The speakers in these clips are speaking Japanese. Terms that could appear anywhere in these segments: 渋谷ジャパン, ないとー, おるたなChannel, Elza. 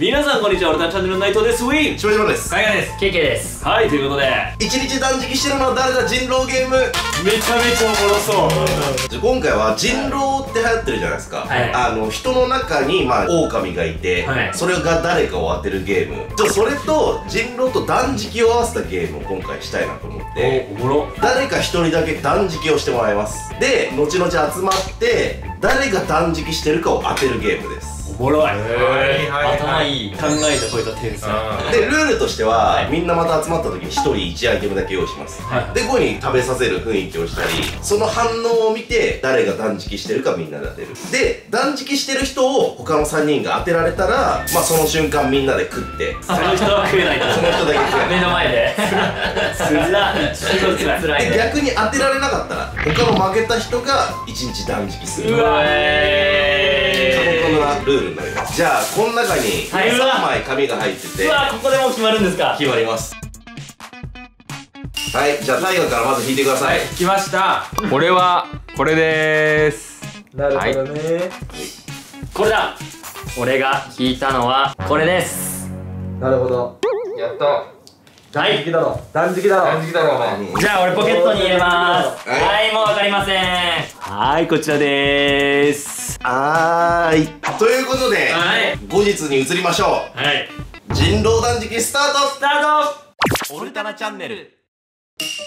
皆さんこんにちは、俺たちチャンネルの内藤です。ウィンしばしばです。海外です。ケイケイです。はい、ということで一日断食してるの誰だ人狼ゲーム、めちゃめちゃおもろそう。今回は人狼って流行ってるじゃないですか。人の中に狼がいて、それが誰かを当てるゲーム。じゃあそれと人狼と断食を合わせたゲームを今回したいなと思って、おもろ。誰か一人だけ断食をしてもらいます。で、後々集まって誰が断食してるかを当てるゲームです。おもろい。頭いい。考えた声と天才で、ルールとしてはみんなまた集まった時に1人1アイテムだけ用意します。で、ここに食べさせる雰囲気をしたり、その反応を見て誰が断食してるかみんなで当てる。で、断食してる人を他の3人が当てられたら、その瞬間みんなで食って、その人は食えないからその人だけ食えない。目の前でつらい。逆に当てられなかったら他の負けた人が1日断食する。うわー、ルールになります。じゃあこの中に3枚紙が入ってて、ここでもう決まるんですか？決まります。はい、じゃあ大河からまず引いてください。来ました。これはこれでーす。なるほどね。これだ。俺が引いたのはこれです。なるほど。やった。断食だろ、断食だろ、断食だろ。じゃあ俺ポケットに入れます。はい、もう分かりません。はい、こちらでーす。はーい、ということで後日に移りましょう。はい、人狼断食スタート。スタート。オルタナチャンネル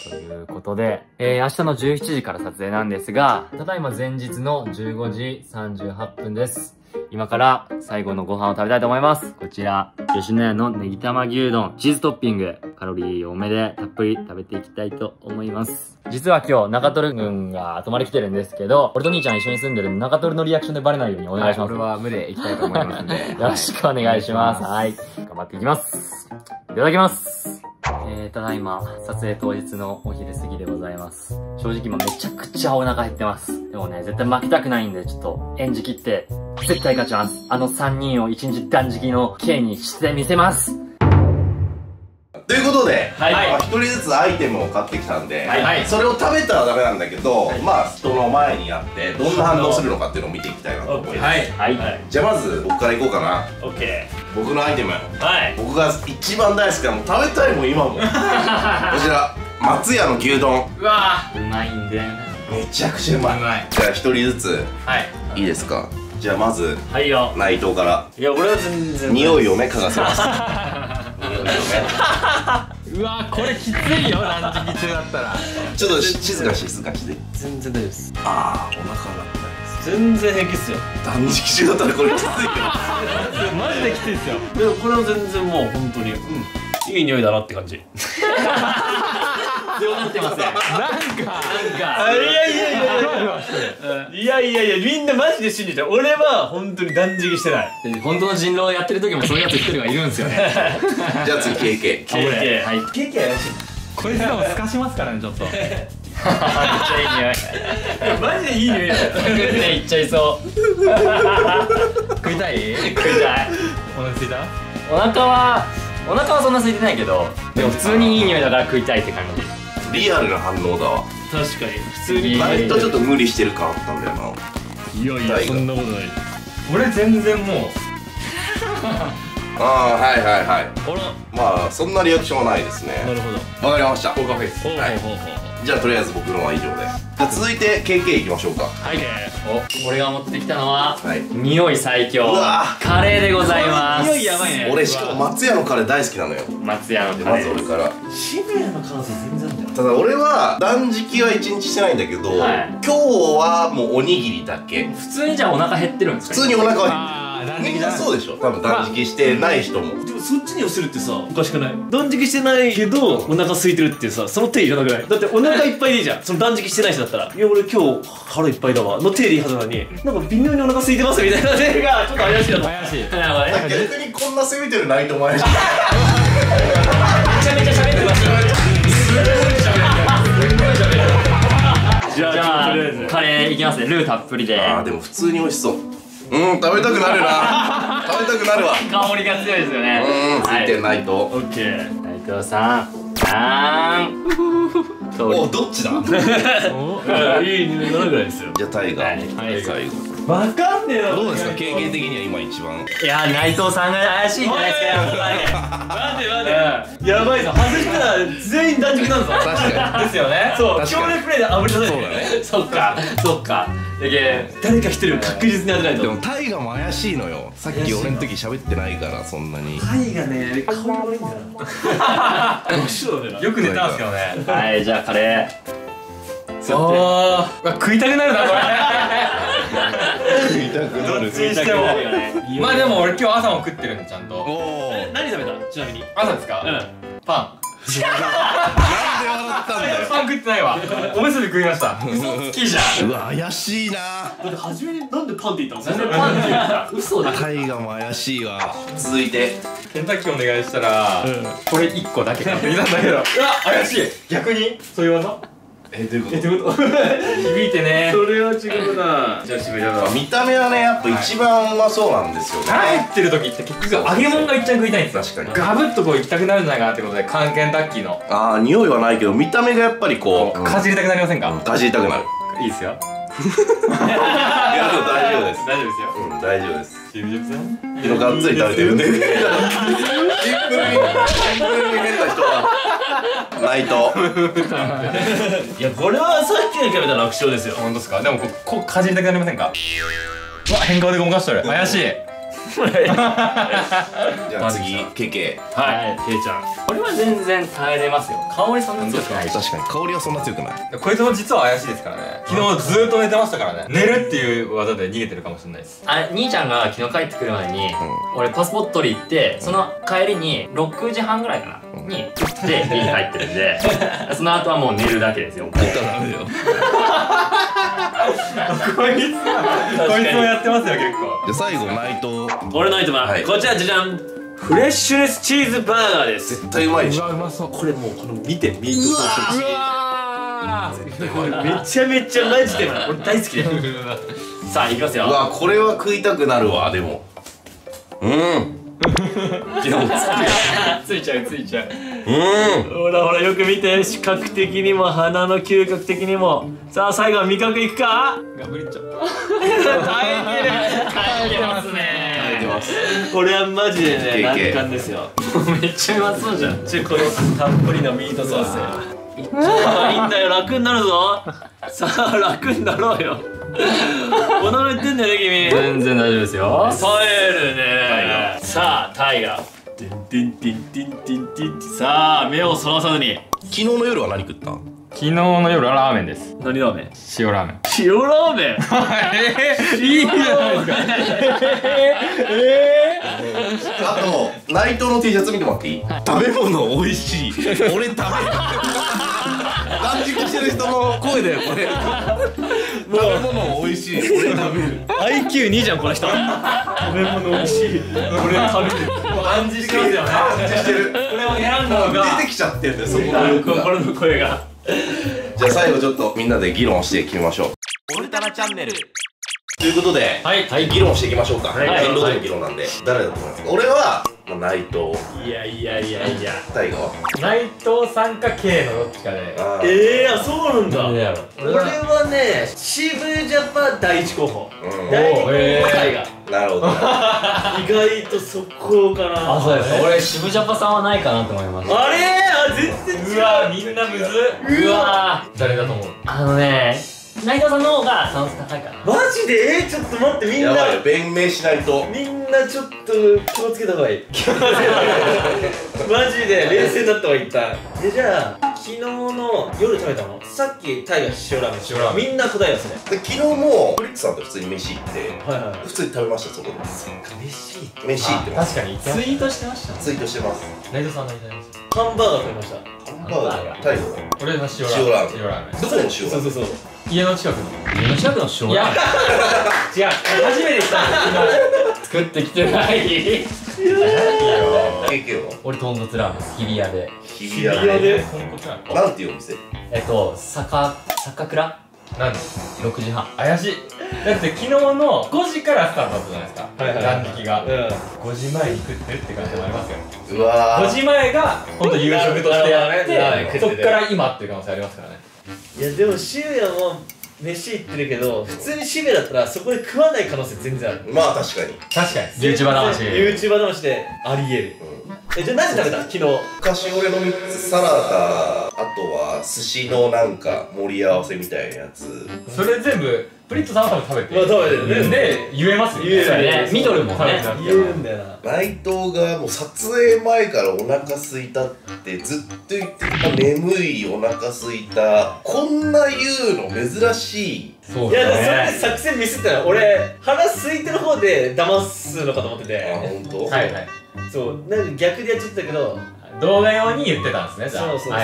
ということで、明日の17時から撮影なんですが、ただいま前日の15時38分です。今から最後のご飯を食べたいと思います。こちら、吉野家のネギ玉牛丼、チーズトッピング、カロリー多めでたっぷり食べていきたいと思います。実は今日、中トル君が泊まり来てるんですけど、俺と兄ちゃん一緒に住んでる中トルのリアクションでバレないようにお願いします。俺は無で行きたいと思いますんで。よろしくお願いします。はい。頑張っていきます。いただきます。ただいま、撮影当日のお昼過ぎでございます。正直今めちゃくちゃお腹減ってます。でもね、絶対負けたくないんで、ちょっと演じ切って、絶対勝ちます。あの3人を一日断食の刑にしてみせます。ということで、一人ずつアイテムを買ってきたんで、それを食べたらダメなんだけど、人の前にやってどんな反応するのかっていうのを見ていきたいなと思います。じゃあまず僕からいこうかな。僕のアイテム、僕が一番大好きなの、食べたいもん今も、こちら松屋の牛丼。うわー、うまいんだよね。めちゃくちゃうまい。じゃあ一人ずついいですか？じゃあまず内藤から。いや、俺は全然匂いを嗅がせます。うわ、これきついよ、断食中だったら。ちょっと静かして、静かして。全然大丈夫です。ああ、お腹が鳴った。全然平気っすよ。断食中だったらこれきついよ。マジできついっすよ。でもこれは全然もう本当にいい匂いだなって感じ。強なってますね。なんかいや、みんなマジで信じてる。俺は本当に断食してない。本当の人狼やってる時もそういうやつ一人がいるんですよね。じゃあ次 KK。 はい、KK 怪しい。これでも透かしますからね、ちょっと。めっちゃいい匂い。マジでいい匂いだよ。食っていっちゃいそう。食いたい？食いたい。お腹すいた？お腹はそんな空いてないけど、でも普通にいい匂いだから食いたいって感じ。リアルな反応だわ。確かに普通に割とちょっと無理してる感あったんだよな。いやいや、そんなことない。俺全然もう。ああ、はい。まあそんなリアクションはないですね。なるほど。わかりました。高カフェです。じゃあとりあえず僕のは以上で。じゃあ続いて KK いきましょうか。はい。お、俺が持ってきたのは匂い最強カレーでございます。匂いやばいね。俺しかも松屋のカレー大好きなのよ。松屋のカレー。まず俺から。渋谷の感想全然。ただ俺は断食は1日してないんだけど、今日はもうおにぎりだけ。普通にじゃあお腹減ってるんですか？普通にお腹は減ってる。みんなそうでしょ、多分断食してない人も。でもそっちに寄せるってさ、おかしくない？断食してないけどお腹空いてるってさ、その手いらなくない？だってお腹いっぱいでいいじゃん。その断食してない人だったら、いや俺今日腹いっぱいだわの手でいいはずなのに、なんか微妙にお腹空いてますみたいな手がちょっと怪しいなと。怪しい。逆にこんな攻めてるないと思われる。めちゃめちゃ喋ってました。じゃあカレーいきますね。ルーたっぷりで。ああ、でも普通に美味しそう。食べたくなるな。食べたくなるわ。香りが強いですよね。ついてないと。オッケー、内藤さん。あーん、お、どっちだ。いい匂いがないですよ。じゃあタイガー最後。わかんねえよ。どうですか、経験的には今一番。いやー、内藤さんが怪しいんじゃないですか。待て待て、やばいぞ、外したら全員断食なんぞ。確かにですよね。そう、強烈プレイで炙り出せるね。そっかそっか。だけど誰か一人を確実に当てないと。でもタイガも怪しいのよ。さっき俺の時喋ってないから、そんなにタイガね、顔が悪いんだよ。よく寝たんすけどね。はい、じゃあカレー。そうやって食いたくなるなこれ。どっちにしても。まあでも俺今日朝も食ってるんで、ちゃんと。何食べた？ちなみに朝ですか？パン。なんで笑ったんだよ。パン食ってないわ。おむすび食いました。嘘つきじゃん。うわ、怪しいな。だって初めになんでパンって言ったの？なんでパンって言った？嘘だ。タイガも怪しいわ。続いてケンタッキーお願いしたらこれ1個だけ買ってきたんだけど、うわ、怪しい。逆にそういう技？どういうこと？響いてね。それは違うな。じゃあ渋谷さん、見た目はね、やっぱ一番うまそうなんですよね。入ってる時って結局揚げ物が一番食いたいんです。確かにガブッとこういきたくなるんじゃないかなってことで、カンケンタッキーの匂いはないけど見た目がやっぱりこうかじりたくなりませんか？かじりたくなる。いいですよ。いや、大丈夫です、大丈夫ですよ。うん、大丈夫です。渋谷さん色がっつり食べてるんで、シンプルに変な人はないと。いや、これはさっきのキャベツ楽勝ですよ。本当ですか？でもこうかじりたくなりませんか？うわ、変顔でごまかしてる。怪しい。じゃあ次、ケケ。はい、ケイちゃん。これは全然耐えれますよ。香りそんな強くない。確かに香りはそんな強くない。こいつも実は怪しいですからね。昨日ずっと寝てましたからね。寝るっていう技で逃げてるかもしれないです。あ、兄ちゃんが昨日帰ってくる前に、俺パスポート取り行って、その帰りに6時半ぐらいかな。に食って家に帰ってるんで、その後はもう寝るだけですよ。こいつもやってますよ、結構。じゃ最後内藤。俺の内藤はこちら、じゃじゃん、フレッシュネスチーズバーガーです。絶対うまいでしょ。これもう、この見て、ミートソースチーズ、めちゃめちゃマジで俺大好きで。さあいきますよ。うわ、これは食いたくなるわ。でもいや、もうついちゃう、ついちゃう。ほらほら、よく見て。視覚的にも鼻の嗅覚的にも。さあ最後は味覚いくか。ガブリっちゃった。耐えてる、耐えてますね。耐えてます。これはマジでね、難関ですよ。めっちゃうまそうじゃん。ちょ、これたっぷりのミートソースいっちゃえばいいんだよ。楽になるぞ。さあ楽になろうよ。驚いてんだよね、君。全然大丈夫ですよ。耐えるね。さあタイガー、てんてんてんてんてんてん。さあ目をそらさずに。昨日の夜は何食った？昨日の夜はラーメンです。何ラーメン？塩ラーメン。塩ラーメン。いいじゃないですか。あと内藤の T シャツ見てもらっていい？食べ物美味しい。俺食べる。断食してる人の声だよこれ。食べ物美味しい。俺食べる。IQ2 じゃんこの人。食べ物美味しい。俺食べる。暗示してますよね。暗示してる。これを選んだのが出てきちゃってるんだよ、そこの心の声が。じゃあ最後ちょっとみんなで議論していきましょう。オルタナチャンネルということで、議論していきましょうか。遠慮で議論なんで、誰だと思いますか？俺は内藤。いやいやいやいや。タイガは内藤さんか K のどっちかで。ええ、そうなんだ。俺はね、渋ジャパ第一候補。第2タイガ。なるほど。意外と速攻かな。あ、そうです。俺渋ジャパさんはないかなと思います。あれ、あ、全然違う。うわ、みんなむず。うわ、誰だと思う？あのね、内藤さんの方が酸素高いから。マジで？ちょっと待って、みんなやばいよ、弁明しないと。みんなちょっと気をつけた方がいい。気をつけた方がいい。マジで冷静になった方がいい。じゃあ昨日の夜食べたの、さっきタイガー塩ラーメン。みんな答えですね。昨日もフリックさんと普通に飯行って、普通に食べました。そこで飯行ってます。確かにツイートしてました。ツイートしてます。内藤さんがいただいてハンバーガー食べました。ハンバーガー。タイガー俺の塩ラーメン。塩ラーメンどこの塩ラーメン？そうそうそう、家の近くの。家の近くの塩ラーメン。違う、初めて来た。作ってきてない。俺豚骨ラーメン、日比谷で。日比谷でなんていうお店？酒蔵。何？6時半。怪しい。だって昨日の5時からスタートだったじゃないですか、断食が。5時前に食ってるって感じもありますよ。うわー、5時前がほんと夕食としてやって、そっから今っていう可能性ありますからね。いやでもシュウヤも飯行ってるけど、普通にしめだったらそこで食わない可能性全然ある。まあ確かに確かに YouTuber 魂 YouTuber 魂でありえる。じゃあ何食べた昨日？昔俺の3つサラダ、あとは寿司のなんか盛り合わせみたいなやつ、それ全部プリットさんは食べて食べてるで、言えますよね。ミドルもね言うんだよな。内藤がもう撮影前からお腹すいたってずっと言ってた。眠い、お腹すいた、こんな言うの珍しい。そうだね。いや、それで作戦ミスったら俺腹空いてる方で騙すのかと思ってて。あ、ほんと？はいはい、そう、なんか逆でやっちゃったけど動画用に言ってたんですね。そうそうそう、動画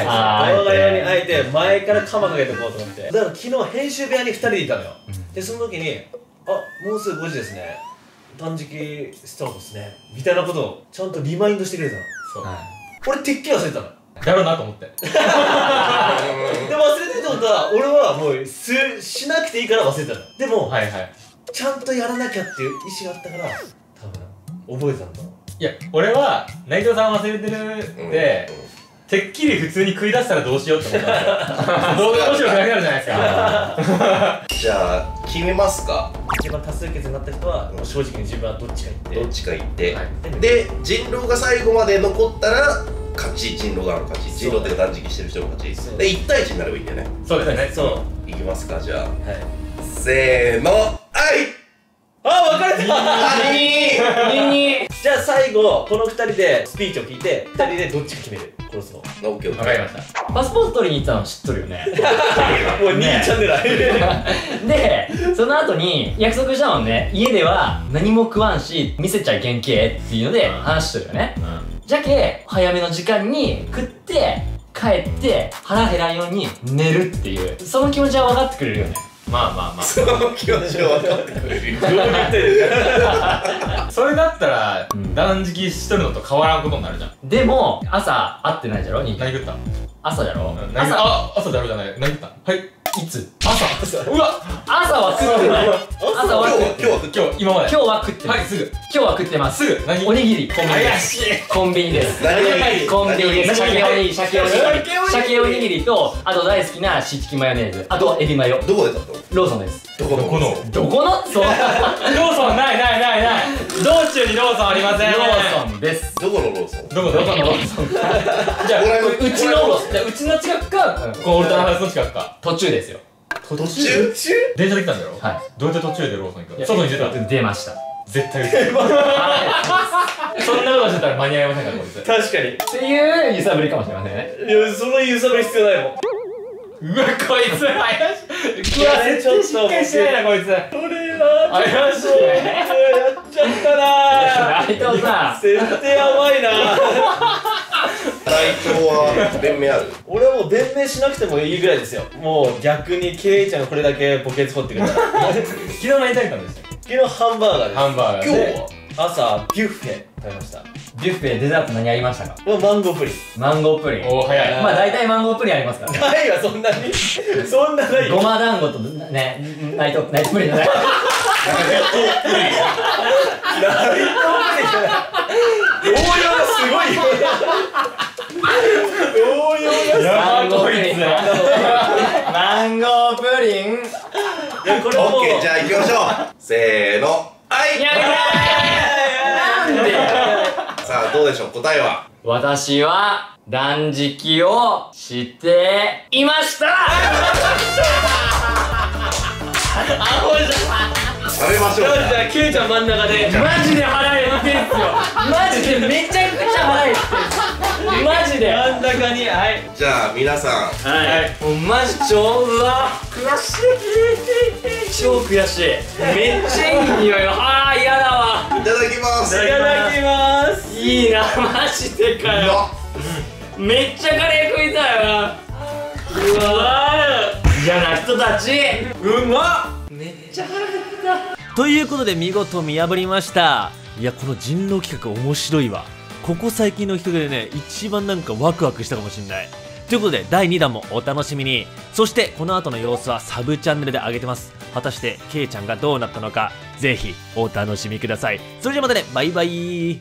用にあえて前からカマかけておこうと思って。だから昨日編集部屋に2人でいたのよ。で、その時に「あ、もうすぐ5時ですね、断食スタートですね」みたいなことをちゃんとリマインドしてくれたの。そう、俺てっきり忘れてたのだろうなと思ってで、忘れてると思ったら俺はもうしなくていいから忘れてたの。でもちゃんとやらなきゃっていう意思があったから多分覚えてたんだ。いや、俺は内藤さん忘れてるっててっきり普通に食い出したらどうしようって思ったんですよ。動画面白くなくなるじゃないですか。じゃあ決めますか。一番多数決になった人はもう正直に自分はどっちか言って、どっちか言って、はい、で人狼が最後まで残ったら勝ち、人狼がの勝ち、人狼って断食してる人の勝ちで1対1になればいいんだよね。そうですね。そう、いきますか。じゃあ、はい、せーの、あい、あ、分かれた。2 2 じゃあ最後この2人でスピーチを聞いて2人でどっちか決める。殺すの。分かりました。パスポート取りに行ったの知っとるよね。もう2チャンネルあるで、その後に約束したもんね、家では何も食わんし見せちゃいけんけっていうので話しとるよね、うん、じゃけ早めの時間に食って帰って腹減らんように寝るっていう、その気持ちは分かってくれるよね。まあまあまあ、その気持ちは分かってくれるよ。それだったら断食しとるのと変わらんことになるじゃん。でも朝会ってないじゃろ。何食った？朝じゃろ。朝じゃろじゃない。何食った？はい、いつ？朝。うわ、朝は食ってない。朝は食ってない。すぐ今日は食ってます。すぐ何？おにぎり。怪しい。コンビニです。コンビニです。鮭おにぎり、鮭おにぎりと、あと大好きなシーチキンマヨネーズ、あとエビマヨ。どこで買ったの？ローソンです。どこの？どこの？そう、ローソンないないないない。道中にローソンありません。ローソンです。どこのローソン？どこのローソン？じゃあうちの近くかゴールドのハウスの近くか。途中ですよ。途中？電車で来たんだろ。はい。どうやって途中でローソン行く？外に出た？出ました。絶対出ました。そんなことしてたら間に合いませんからこいつ。確かにっていう揺さぶりかもしれませんね。いや、その揺さぶり必要ないもん。うわ、こいつ怪しい。うわ、絶対失敗してないなこいつ。これは怪しい。やっちゃったな。内藤さん設定やばいな。内藤は弁明ある？俺はもう弁明しなくてもいいぐらいですよ。もう逆にケイちゃんがこれだけボケツ掘ってくれた。昨日何食べたんでしたっけ？昨日ハンバーガーです。ハンバーガー。今日は朝ビュッフェ食べました。ビュッフェデザート何ありましたか？マンゴープリン。マンゴープリン。おお、早い。まあ大体マンゴープリンありますからね。ないわそんなに。そんなない。ごま団子とね、ナイトプリンじゃない。ナイトプリン。ナイトプリンじゃない。応用がすごいよ。応用がすごいですね。マンゴープリン。オッケー、じゃあ行きましょう。せーの、はい。なんで？さあどうでしょう答えは。私は断食をしていました。アホじゃん。食べましょう。じゃあケイちゃん真ん中で。マジで腹減ってんすよ。マジでめちゃくちゃ腹減ってん。マジで真ん中に。はい、じゃあ皆さん、はいもうマジ超うわ悔しい。超悔しい。めっちゃいい匂いよ。あー嫌だわ。いただきます。いただきます。いいなマジでかよ。めっちゃカレー食いたいわ。うわー嫌な人たち。うまっ。めっちゃ腹減ったということで見事見破りました。いや、この人狼企画面白いわ。ここ最近の人でね、一番なんかワクワクしたかもしれない。ということで第2弾もお楽しみに。そしてこの後の様子はサブチャンネルで上げてます。果たしてケイちゃんがどうなったのか、ぜひお楽しみください。それじゃまたね、バイバイ。